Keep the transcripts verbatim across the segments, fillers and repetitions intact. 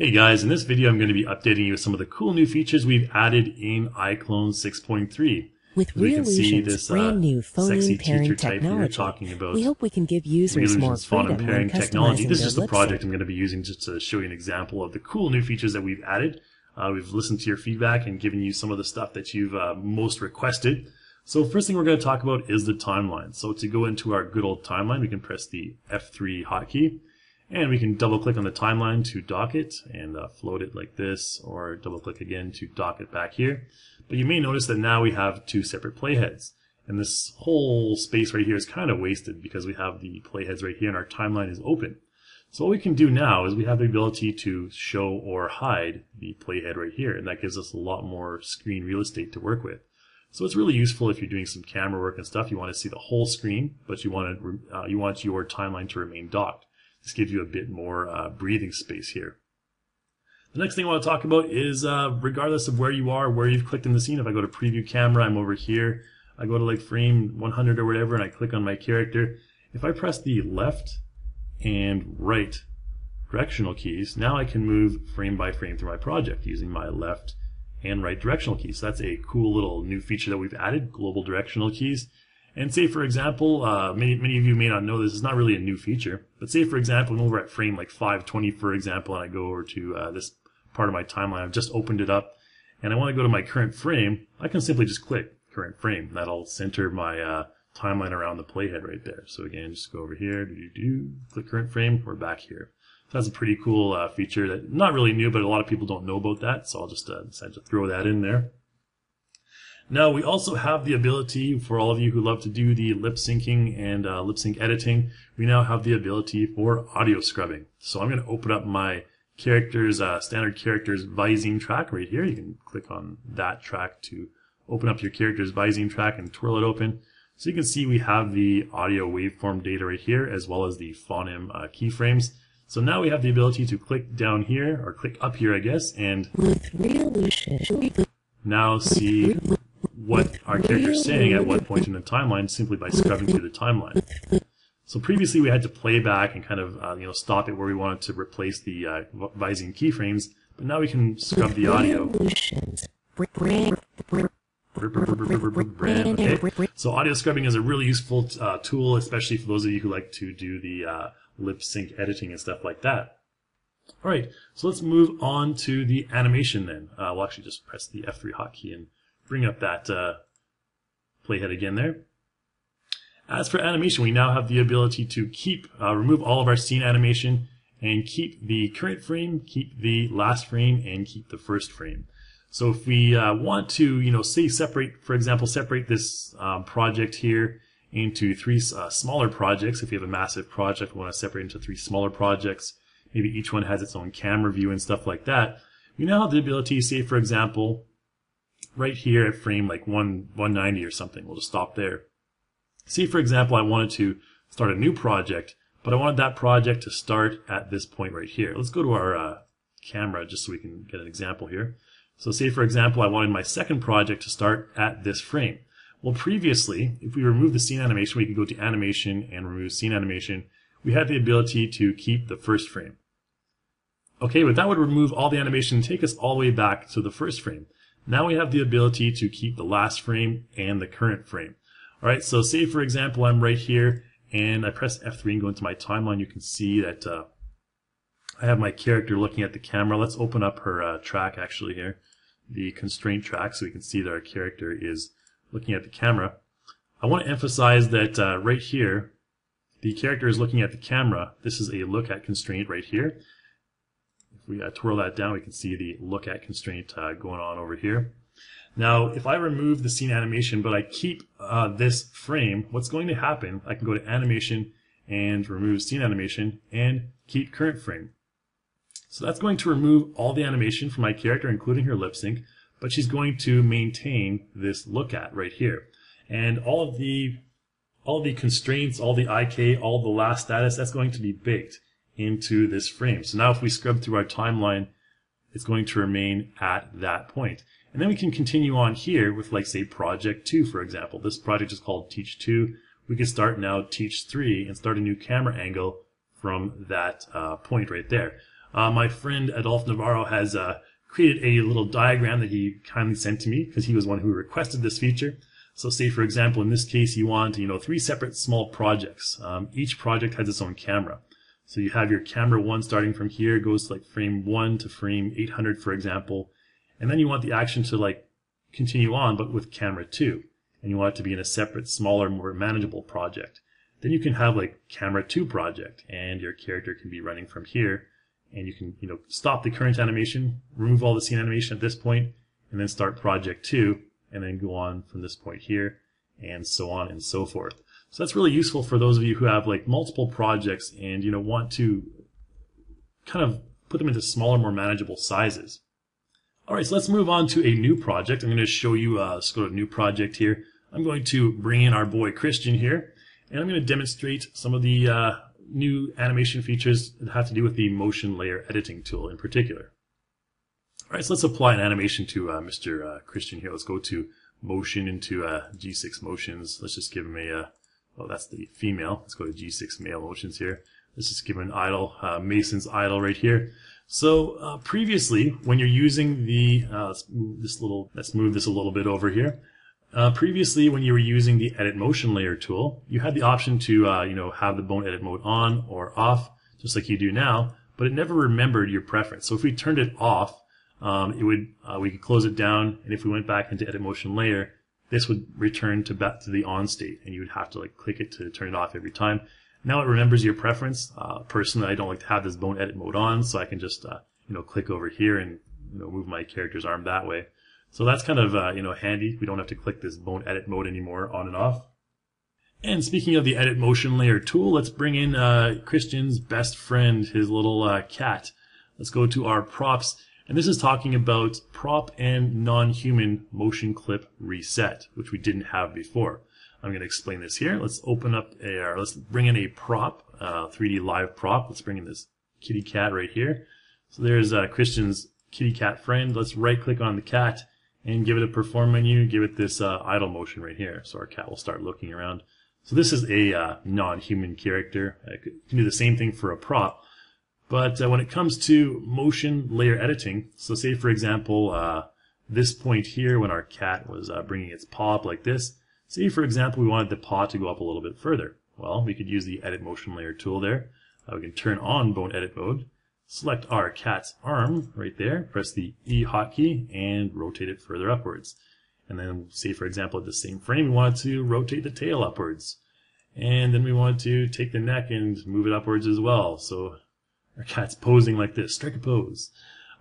Hey guys, in this video I'm going to be updating you with some of the cool new features we've added in iClone six point three. With Reallusion's brand new phone and pairing technology, we hope we can give users more freedom when customizing. This is just the project I'm going to be using just to show you an example of the cool new features that we've added. Uh, we've listened to your feedback and given you some of the stuff that you've uh, most requested. So first thing we're going to talk about is the timeline. So to go into our good old timeline, we can press the F three hotkey. And we can double click on the timeline to dock it and uh, float it like this, or double click again to dock it back here. But you may notice that now we have two separate playheads. And this whole space right here is kind of wasted because we have the playheads right here and our timeline is open. So what we can do now is we have the ability to show or hide the playhead right here. And that gives us a lot more screen real estate to work with. So it's really useful if you're doing some camera work and stuff. You want to see the whole screen, but you want, to, uh, you want your timeline to remain docked. This gives you a bit more uh, breathing space here. The next thing I want to talk about is uh, regardless of where you are, where you've clicked in the scene, if I go to preview camera, I'm over here, I go to like frame one hundred or whatever and I click on my character, if I press the left and right directional keys, now I can move frame by frame through my project using my left and right directional keys. So that's a cool little new feature that we've added, global directional keys. And say, for example, uh, many, many of you may not know this, it's not really a new feature, but say, for example, I'm over at frame like five twenty, for example, and I go over to uh, this part of my timeline, I've just opened it up, and I want to go to my current frame, I can simply just click current frame. That'll center my uh, timeline around the playhead right there. So again, just go over here, doo-doo-doo, click current frame, we're back here. So that's a pretty cool uh, feature that not really new, but a lot of people don't know about that, so I'll just uh, decide to throw that in there. Now, we also have the ability, for all of you who love to do the lip syncing and uh, lip sync editing, we now have the ability for audio scrubbing. So I'm going to open up my character's, uh, standard character's Visine track right here. You can click on that track to open up your character's Visine track and twirl it open. So you can see we have the audio waveform data right here, as well as the phoneme uh, keyframes. So now we have the ability to click down here, or click up here, I guess, and now see what our character's saying at what point in the timeline simply by scrubbing through the timeline. So previously we had to play back and kind of uh, you know stop it where we wanted to replace the uh, Visine keyframes, but now we can scrub the audio. Okay. So audio scrubbing is a really useful uh, tool, especially for those of you who like to do the uh, lip sync editing and stuff like that. Alright, so let's move on to the animation then. Uh, we'll actually just press the F three hotkey and bring up that uh, playhead again there. As for animation, we now have the ability to keep, uh, remove all of our scene animation and keep the current frame, keep the last frame, and keep the first frame. So if we uh, want to, you know, say separate, for example, separate this um, project here into three uh, smaller projects. If you have a massive project, we want to separate into three smaller projects. Maybe each one has its own camera view and stuff like that. We now have the ability, say, for example, right here at frame like one ninety or something. We'll just stop there. See, for example, I wanted to start a new project, but I wanted that project to start at this point right here. Let's go to our uh, camera just so we can get an example here. So say, for example, I wanted my second project to start at this frame. Well, previously, if we remove the scene animation, we could go to animation and remove scene animation. We had the ability to keep the first frame. Okay, but that would remove all the animation and take us all the way back to the first frame. Now we have the ability to keep the last frame and the current frame. Alright, so say for example I'm right here and I press F three and go into my timeline. You can see that uh, I have my character looking at the camera. Let's open up her uh, track actually here, the constraint track, so we can see that our character is looking at the camera. I want to emphasize that uh, right here the character is looking at the camera. This is a look at constraint right here. If we uh, twirl that down, we can see the look at constraint uh, going on over here. Now, if I remove the scene animation, but I keep uh, this frame, what's going to happen? I can go to animation and remove scene animation and keep current frame. So that's going to remove all the animation from my character, including her lip sync, but she's going to maintain this look at right here. And all of the, all the constraints, all the I K, all the last status, that's going to be baked into this frame. So now if we scrub through our timeline, it's going to remain at that point. And then we can continue on here with, like, say, project two, for example. This project is called teach two. We can start now teach three and start a new camera angle from that uh, point right there. Uh, my friend Adolf Navarro has uh, created a little diagram that he kindly sent to me because he was one who requested this feature. So say, for example, in this case, you want, you know, three separate small projects. Um, each project has its own camera. So you have your camera one starting from here, goes to like frame one to frame eight hundred, for example. And then you want the action to like continue on, but with camera two. And you want it to be in a separate, smaller, more manageable project. Then you can have like camera two project, and your character can be running from here. And you can, you know, stop the current animation, remove all the scene animation at this point, and then start project two, and then go on from this point here, and so on and so forth. So that's really useful for those of you who have like multiple projects and, you know, want to kind of put them into smaller, more manageable sizes. All right, so let's move on to a new project. I'm going to show you a sort of new project here. I'm going to bring in our boy Christian here, and I'm going to demonstrate some of the uh, new animation features that have to do with the motion layer editing tool in particular. All right, so let's apply an animation to uh, Mister Uh, Christian here. Let's go to motion into uh, G six motions. Let's just give him a, uh, well, that's the female. Let's go to G six male motions here. Let's just give him an idle, uh, Mason's idle right here. So uh, previously, when you're using the, uh, let's move this little, let's move this a little bit over here. Uh, previously, when you were using the edit motion layer tool, you had the option to, uh, you know, have the bone edit mode on or off, just like you do now, but it never remembered your preference. So if we turned it off, um, it would, uh, we could close it down, and if we went back into edit motion layer, this would return to back to the on state, and you would have to like click it to turn it off every time. Now it remembers your preference. Uh, personally, I don't like to have this bone edit mode on, so I can just, uh, you know, click over here and, you know, move my character's arm that way. So that's kind of, uh, you know, handy. We don't have to click this bone edit mode anymore on and off. And speaking of the edit motion layer tool, let's bring in uh, Christian's best friend, his little uh, cat. Let's go to our props. And this is talking about prop and non-human motion clip reset, which we didn't have before. I'm going to explain this here. Let's open up a, or let's bring in a prop, uh, three D live prop. Let's bring in this kitty cat right here. So there's uh, Christian's kitty cat friend. Let's right click on the cat and give it a perform menu, give it this uh, idle motion right here. So our cat will start looking around. So this is a uh, non-human character. I can do the same thing for a prop. But uh, when it comes to motion layer editing, so say for example, uh, this point here when our cat was uh, bringing its paw up like this, say for example we wanted the paw to go up a little bit further. Well, we could use the edit motion layer tool there. Uh, we can turn on bone edit mode. Select our cat's arm right there, press the E hotkey, and rotate it further upwards. And then, say for example, at the same frame, we want to rotate the tail upwards. And then we want to take the neck and move it upwards as well. So our cat's posing like this, strike a pose.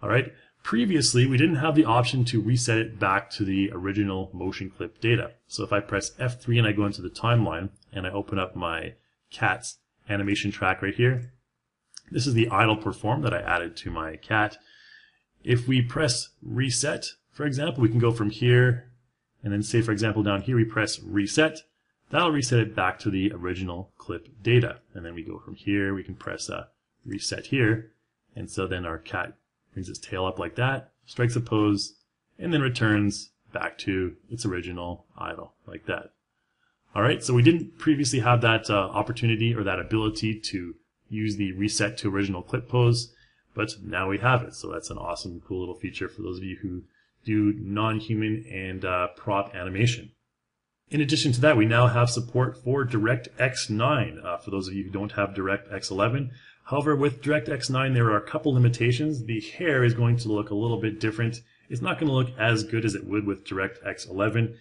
All right, previously we didn't have the option to reset it back to the original motion clip data. So if I press F three and I go into the timeline, and I open up my cat's animation track right here, this is the idle perform that I added to my cat. If we press reset, for example, we can go from here and then say, for example, down here we press reset. That'll reset it back to the original clip data. And then we go from here, we can press uh, reset here. And so then our cat brings its tail up like that, strikes a pose, and then returns back to its original idle like that. All right, so we didn't previously have that uh, opportunity or that ability to use the reset to original clip pose, but now we have it. So that's an awesome, cool little feature for those of you who do non-human and uh, prop animation. In addition to that, we now have support for DirectX nine, uh, for those of you who don't have DirectX eleven. However, with DirectX nine, there are a couple limitations. The hair is going to look a little bit different. It's not going to look as good as it would with DirectX eleven.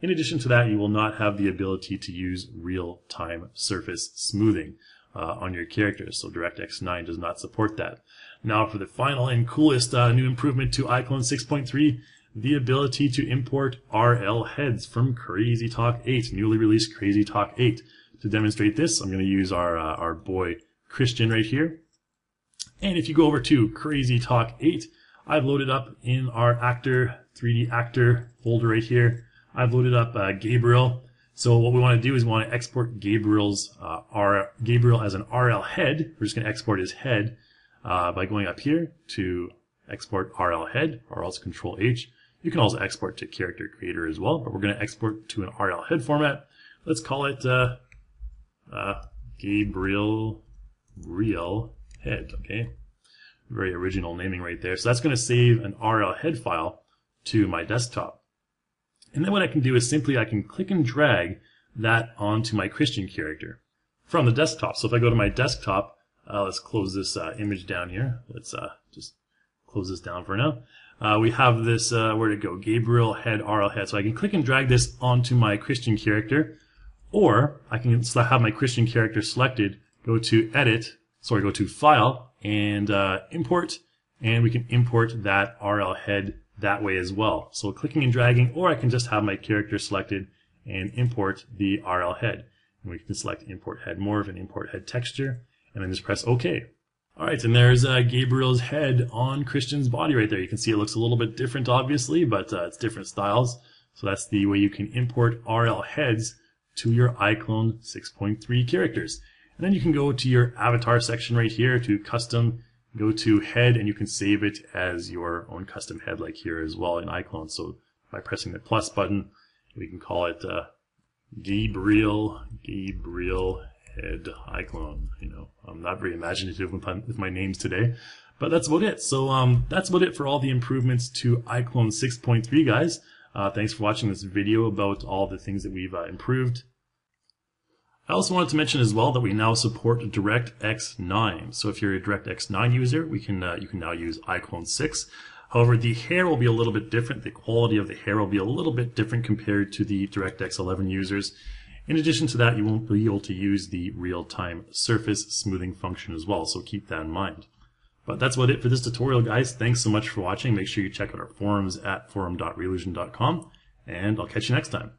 In addition to that, you will not have the ability to use real-time surface smoothing Uh, on your characters, so DirectX nine does not support that. Now for the final and coolest uh, new improvement to iClone six point three, the ability to import R L heads from Crazy Talk eight, newly released Crazy Talk eight. To demonstrate this, I'm going to use our, uh, our boy Christian right here. And if you go over to Crazy Talk eight, I've loaded up in our actor, three D actor folder right here, I've loaded up uh, Gabriel. So what we want to do is we want to export Gabriel's uh, R Gabriel as an R L head. We're just going to export his head uh, by going up here to export R L head, or else Control H. You can also export to Character Creator as well, but we're going to export to an R L head format. Let's call it uh, uh, Gabriel Real Head. Okay, Very original naming right there. So that's going to save an R L head file to my desktop. And then what I can do is simply I can click and drag that onto my Christian character from the desktop. So if I go to my desktop, uh, let's close this uh, image down here. Let's uh, just close this down for now. Uh, we have this, uh, where to go, Gabriel head, R L head. So I can click and drag this onto my Christian character, or I can have my Christian character selected, go to edit, sorry, go to file, and uh, import, and we can import that R L head that way as well. So clicking and dragging, or I can just have my character selected and import the R L head. And we can select import head morph and import head texture, and then just press OK. All right, and there's uh, Gabriel's head on Christian's body right there. You can see it looks a little bit different, obviously, but uh, it's different styles. So that's the way you can import R L heads to your iClone six point three characters. And then you can go to your avatar section right here to custom, go to head, and you can save it as your own custom head like here as well in iClone. So by pressing the plus button, we can call it uh, Gabriel, Gabriel head iClone. You know, I'm not very imaginative with my, with my names today, but that's about it. So um, that's about it for all the improvements to iClone six point three, guys. Uh, thanks for watching this video about all the things that we've uh, improved. I also wanted to mention as well that we now support DirectX nine. So if you're a DirectX nine user, we can uh, you can now use iClone six. However, the hair will be a little bit different. The quality of the hair will be a little bit different compared to the DirectX eleven users. In addition to that, you won't be able to use the real-time surface smoothing function as well, so keep that in mind. But that's about it for this tutorial, guys. Thanks so much for watching. Make sure you check out our forums at forum dot reallusion dot com, and I'll catch you next time.